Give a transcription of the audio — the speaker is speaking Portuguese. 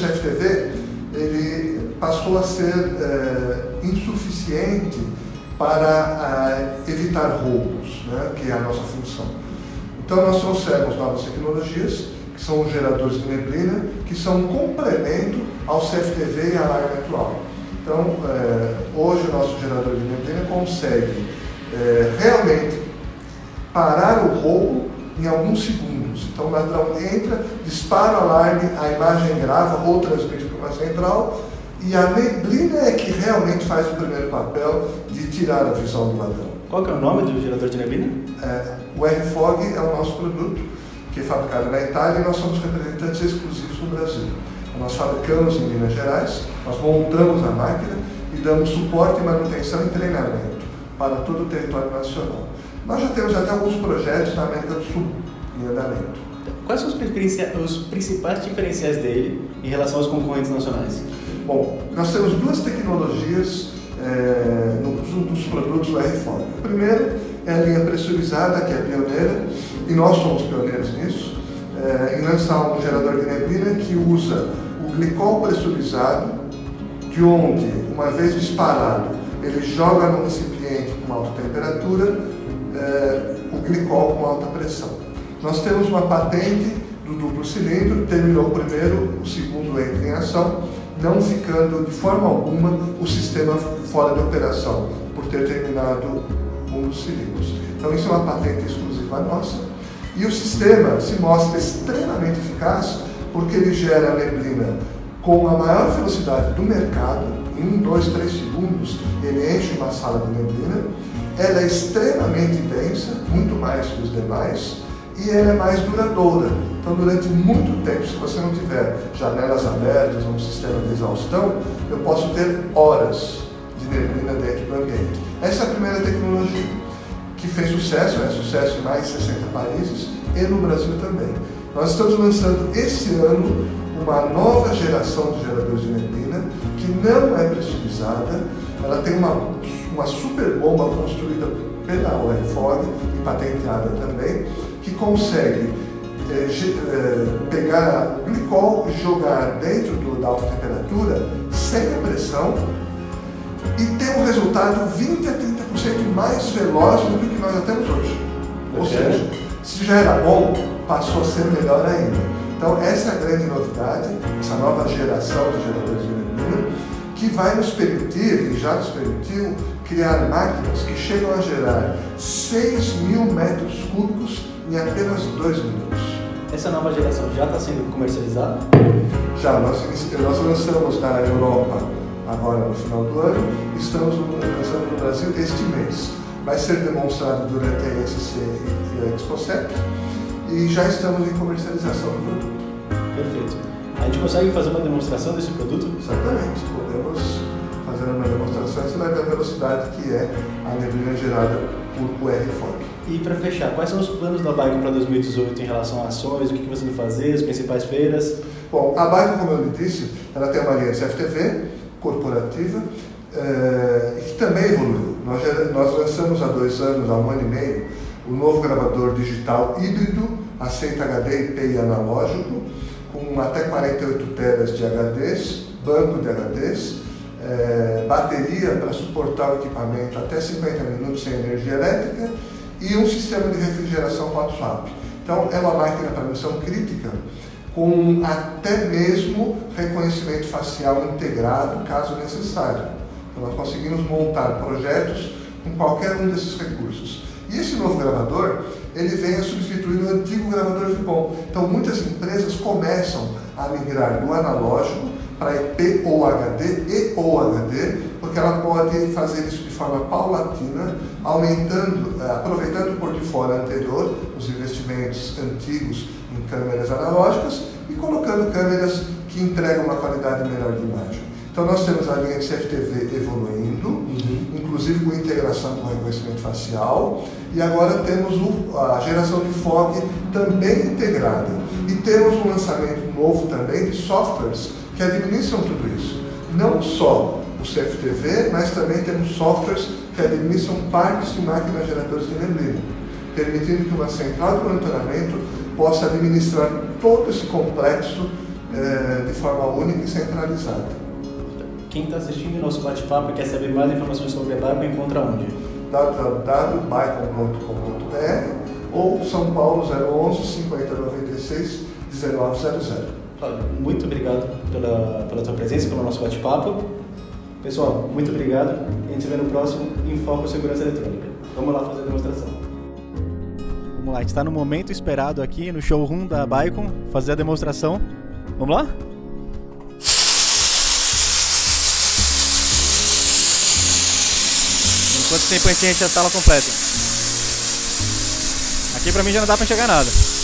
CFTV ele passou a ser insuficiente para evitar roubos, né, que é a nossa função. Então nós trouxemos novas tecnologias, que são os geradores de neblina, que são um complemento ao CFTV e à alarme atual. Então, hoje o nosso gerador de neblina consegue realmente parar o roubo em alguns segundos. Então o ladrão entra, dispara o alarme, a imagem grava ou transmite para uma central, e a neblina é que realmente faz o primeiro papel de tirar a visão do ladrão. Qual que é o nome do gerador de neblina? O URFOG é o nosso produto, que é fabricado na Itália, e nós somos representantes exclusivos no Brasil. Nós fabricamos em Minas Gerais, nós montamos a máquina e damos suporte, manutenção e treinamento para todo o território nacional. Nós já temos até alguns projetos na América do Sul em andamento. Quais são os principais diferenciais dele em relação aos concorrentes nacionais? Bom, nós temos duas tecnologias nos produtos do URFOG. O primeiro é a linha pressurizada, que é pioneira, e nós somos pioneiros nisso, em lançar um gerador de neblina que usa o glicol pressurizado, de onde, uma vez disparado, ele joga num recipiente com alta temperatura o glicol com alta pressão. Nós temos uma patente do duplo cilindro, terminou o primeiro, o segundo entra em ação, não ficando de forma alguma o sistema fora de operação, por ter terminado um dos cilindros. Então isso é uma patente exclusiva nossa, e o sistema se mostra extremamente eficaz porque ele gera a neblina com a maior velocidade do mercado, em 1, 2, 3 segundos ele enche uma sala de neblina, ela é extremamente densa, muito mais que os demais, e ela é mais duradoura. Então durante muito tempo, se você não tiver janelas abertas ou um sistema de exaustão, eu posso ter horas de neblina dentro do ambiente. Essa é a primeira tecnologia que fez sucesso, é sucesso em mais de 60 países e no Brasil também. Nós estamos lançando esse ano uma nova geração de geradores de neblina que não é pressurizada, ela tem uma super bomba construída pela URFOG e patenteada também, que consegue pegar glicol e jogar dentro da alta temperatura sem pressão e ter um resultado 20 a 30% mais veloz do que nós já temos hoje. Ou seja, se já era bom, passou a ser melhor ainda. Então essa é a grande novidade, essa nova geração de geradores de neblina, que vai nos permitir, e já nos permitiu, criar máquinas que chegam a gerar 6.000 metros cúbicos em apenas 2 minutos. Essa nova geração já está sendo comercializada? Já, nós lançamos na Europa agora no final do ano, estamos lançando no Brasil este mês. Vai ser demonstrado durante a ESC e a Exposep, e já estamos em comercialização do produto. Perfeito. A gente consegue fazer uma demonstração desse produto? Certamente, podemos fazer uma demonstração, você vai ver a velocidade que é a neblina gerada por URFOG. E para fechar, quais são os planos da Bycon para 2018 em relação a ações, o que você vai fazer, as principais feiras? Bom, a Bycon, como eu lhe disse, ela tem uma linha CFTV, corporativa, que também evoluiu. Nós lançamos há 2 anos, há 1 ano e meio, o novo gravador digital híbrido, aceita HD e PI analógico, com até 48 teras de HDs, banco de HDs, bateria para suportar o equipamento até 50 minutos sem energia elétrica e um sistema de refrigeração 4SAP. Então é uma máquina para missão crítica, com até mesmo reconhecimento facial integrado, caso necessário. Então, nós conseguimos montar projetos com qualquer um desses recursos. E esse novo gravador, ele vem a substituir o antigo gravador de bom. Então, muitas empresas começam a migrar do analógico para EP ou HD e ou HD, porque ela pode fazer isso de forma paulatina, aumentando, aproveitando o portfólio anterior, os investimentos antigos em câmeras analógicas e colocando câmeras que entregam uma qualidade melhor de imagem. Então nós temos a linha de CFTV evoluindo, inclusive com integração com reconhecimento facial, e agora temos a geração de FOG também integrada. E temos um lançamento novo também de softwares que administram tudo isso. Não só o CFTV, mas também temos softwares que administram partes de máquinas geradoras de neblina, permitindo que uma central de monitoramento possa administrar todo esse complexo de forma única e centralizada. Quem está assistindo o nosso bate-papo e quer saber mais informações sobre a Bycon, encontra onde? www.bycon.com.br ou São Paulo 011 5096 1900. Muito obrigado pela tua presença, pelo nosso bate-papo. Pessoal, muito obrigado. A gente se vê no próximo Enfoque Segurança Eletrônica. Vamos lá fazer a demonstração. Vamos lá, a gente está no momento esperado aqui no showroom da Bycon, fazer a demonstração. Vamos lá? Quanto tempo a gente instala completo? Aqui pra mim já não dá pra enxergar nada.